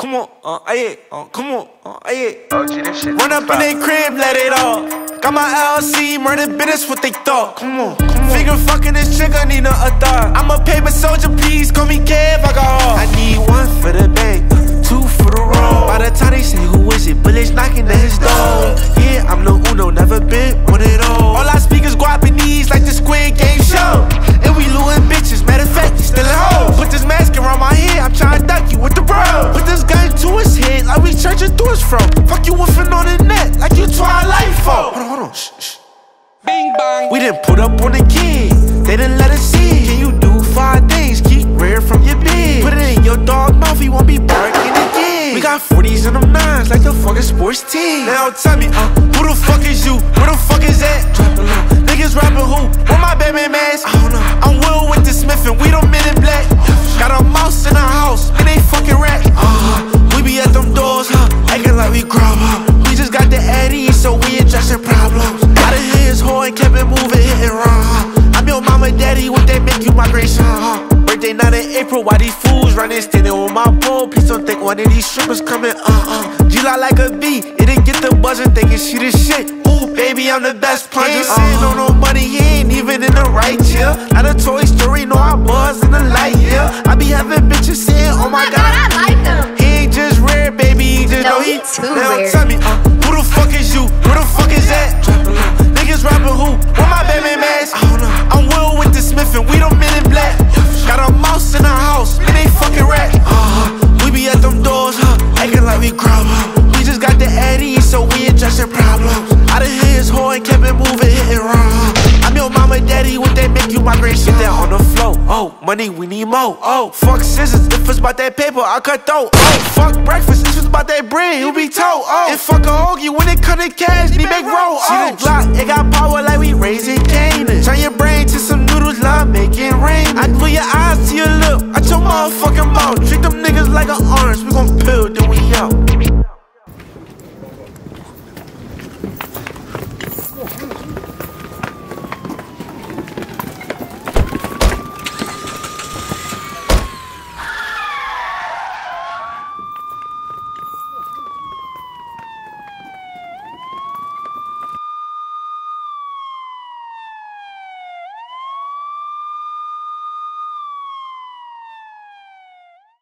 Come on, come on, run up in they crib, let it all. Got my LLC, murder business, what they thought. Come on, figure fucking this chick, I need no author. I'm a paper soldier, please, call me Kev, I got all. I need one for the bank, two for the road. By the time they say who is it, bullets knocking at his door. Yeah, I'm no uno, never been one at all. All I speak is Guapanese, like the Squid Game show. And we looting bitches, matter of fact, you still at home. Put this mask around my head, I'm trying to duck you with the bro. Put this gun to his head, like we churches through his throat. Fuck you woofing on the net, like you Twilight folk. Hold on, hold on, shh, shh. Bing bang. We done put up on the kid, they didn't let us see. Can you do 5 days, keep rare from your bed. Put it in your dog mouth, he won't be barking. We got 40s and them 9s like the fucking sports team. Now tell me, who the fuck is you? Where the fuck is that? Niggas rapping who? Where my Batman mask? I don't know. I'm Will with the Smith and we don't men in black. Got a mouse in our house and they fucking rat. We be at them doors, acting like we grown up. We just got the Addy, so we addressing problems. Out of here is whore and kept it moving, hitting wrong. I'm your mama, daddy, what they make you my great son, Birthday night in April, why these fools running, standing on my pole? Please don't think one of these strippers coming, July like a bee, it didn't get the buzzer, thinking she the shit. Ooh, baby, I'm the best plunger. Ain't sitting on no money, he ain't even in the right year. Not a Toy Story, no, I was in the light year. I be having bitches saying, oh my god, I like him. He ain't just rare, baby, he just know he too rare. Now tell me, who the fuck is you? Where the fuck is that? Niggas rapping who? Where my Batman mask? I'm Will with the Smith and we don't men in black. Got a mouse in our house, and they fucking rat. We be at them doors, acting like we grown up. We just got the Addy, so we addressing problems. Out of here is whore and kept it moving, hitting wrong. I'm your mama, daddy, what they make you my great shit down on the floor. Oh, money, we need more. Oh, fuck scissors, if it's about that paper, I cut throat. Oh, fuck breakfast, if it's about that bread, you be told. Oh, and fuck a hoagie, when it come to cash, they make roll. Oh, see the Glock, it got power like we raising Canaan. Turn your brain to some noodles, love making.